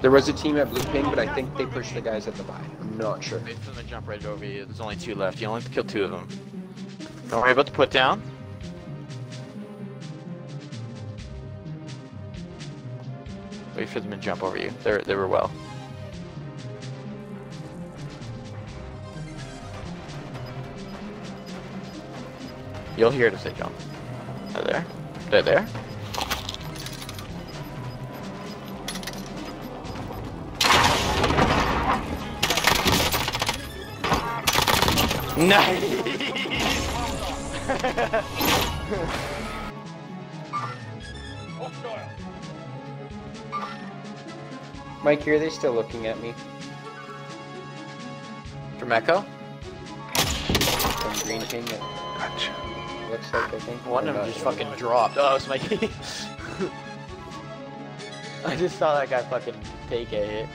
There was a team at Blue Ping, but I think they pushed the guys at the buy. I'm not sure. They're gonna jump right over you. There's only two left. You only have to kill two of them. Don't worry about the put down. Wait for them to jump over you. They were well. You'll hear it if they jump. They're there. They're there. Nice! Mike, here, are they still looking at me? From Echo? From Green King? Gotcha. Looks like, I think. One of them just fucking dropped. Oh, it's Mikey. I just saw that guy fucking take a hit.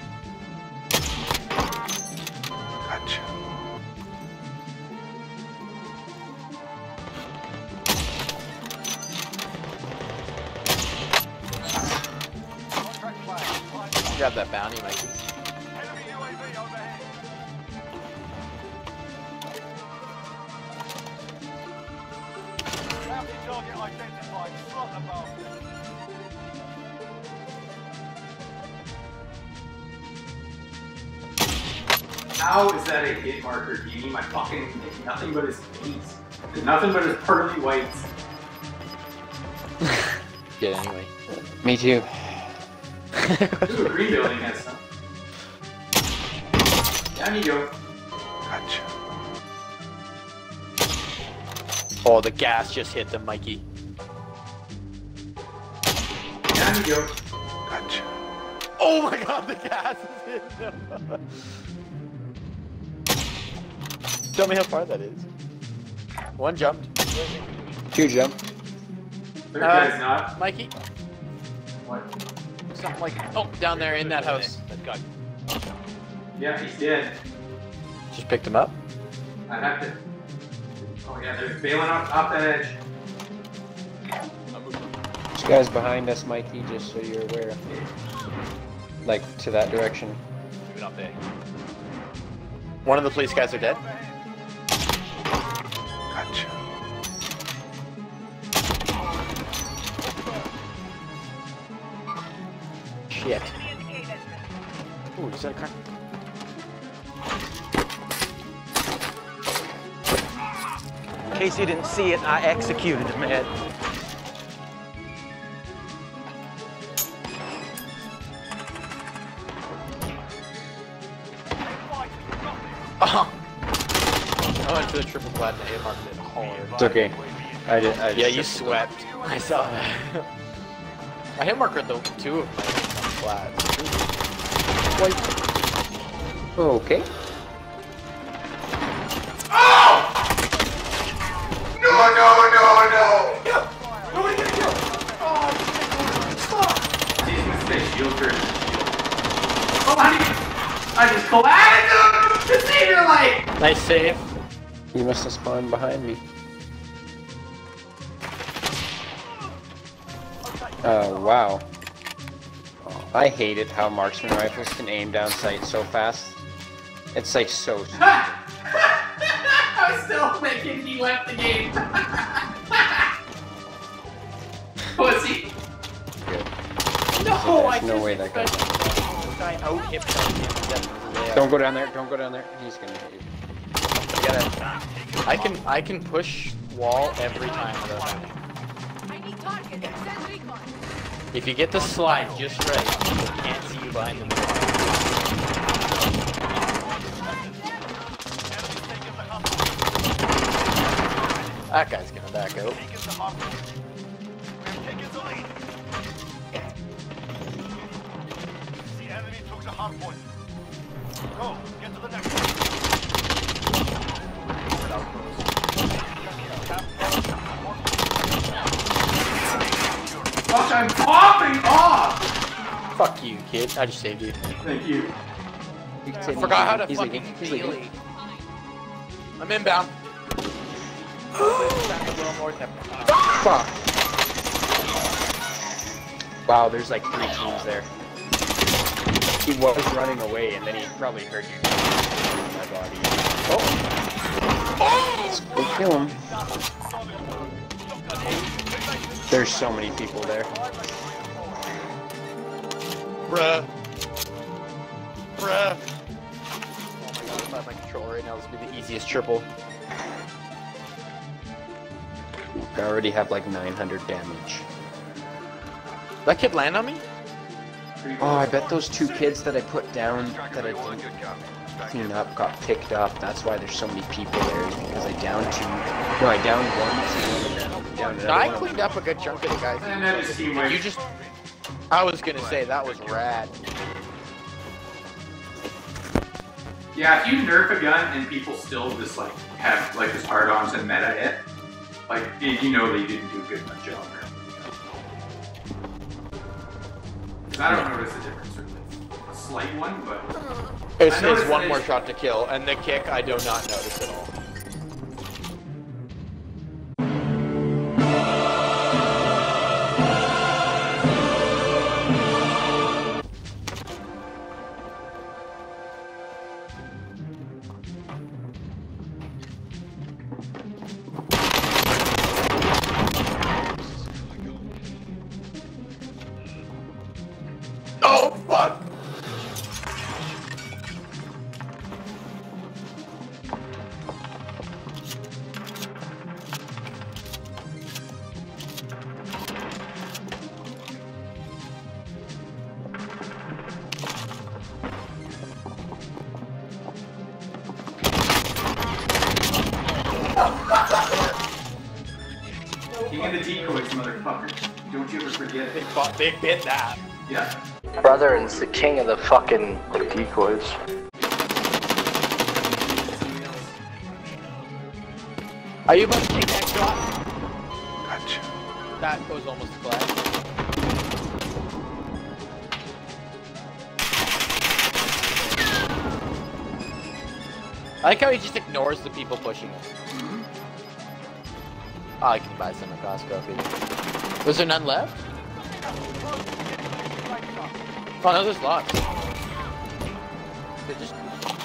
Gotcha. Grab that bounty, Mikey. Enemy UAV overhead. Bounty target identified. Slot above. How is that a hit marker, game? I fucking did nothing but his beats. Did nothing but his pearly whites. Yeah, anyway. Me too. Ooh, rebuilding that stuff. Down you go. Gotcha. Oh, the gas just hit them, Mikey. Down you go. Gotcha. Oh my god, the gas is hit them. Tell me how far that is. One jumped. Two jumped. Third guy's not. Mikey. What? Something like, oh, down there in that house. That guy. Yeah, he's dead. Just picked him up? I'd have to. Oh, yeah, they're bailing off that edge. This guy's behind us, Mikey, just so you're aware. Like, to that direction. Moving up there. One of the police guys are dead. Gotcha. Shit. Ooh, is that a car? In case you didn't see it, I executed him, man. Oh! I went to the triple flat and hit marked it hard. It's okay. I did. Yeah, you swept. I saw that. I hit marked the two of them. White. Okay. Oh! No! Who are you gonna kill? Oh, fuck! He's gonna stay shielded. Oh, honey! I just collapsed to save your life! Nice save. He must have spawned behind me. Oh, wow. I hate it how marksman rifles can aim down sight so fast. It's like so. I was still thinking he left the game. Pussy. Good. No, I no way that guy. Don't go down there. Don't go down there. He's gonna hit you. I can push wall every time. I need target. If you get the slide just right, people can't see you behind the wall. That guy's gonna back out. The enemy took the hard point. Go, get to the next one. Fuck, I'm popping off! Fuck you, kid. I just saved you. Thank you. I forgot how to fucking melee. I'm inbound. Fuck. Wow, there's like 3 teams there. He was running away, and then he probably heard you. My body. Oh! Oh! We kill him. There's so many people there. Bruh. Bruh. Oh my god, if I had my controller right now, this would be the easiest triple. I already have like 900 damage. That kid land on me? Oh, I bet those two kids that I put down, that I cleaned up, got picked up. That's why there's so many people there, is because I downed two. No, I downed one, two, downed another. I cleaned up a good chunk of the guys. You just... I was gonna say, that was rad. Yeah, if you nerf a gun and people still just like, have like this hard arms and meta it, like, you know they didn't do a good enough job. I don't notice the difference, really. A slight one, but... It's one more shot to kill, and the kick I do not notice at all. They bit that. Yeah. Brother is the king of the fucking decoys. Are you about to take that shot? Gotcha. That was almost flat. I like how he just ignores the people pushing him. Mm-hmm. Oh, I can buy some at Costco. Was there none left? Oh no, there's lots. They're just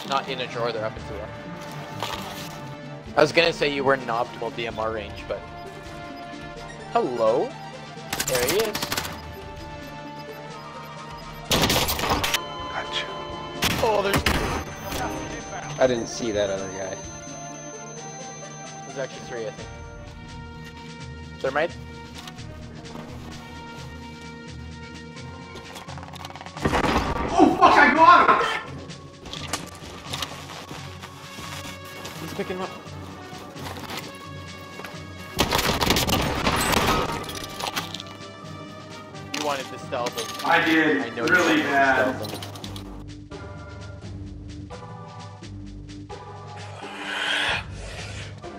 not in a drawer, they're up into the left. I was gonna say you were in an optimal DMR range, but... Hello? There he is. Gotcha. Oh, there's... I didn't see that other guy. There's actually three, I think. There might... Pick him up. You wanted to stealth him. I did. I know really bad.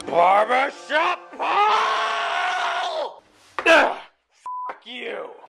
Barbershop Paul! Fuck you.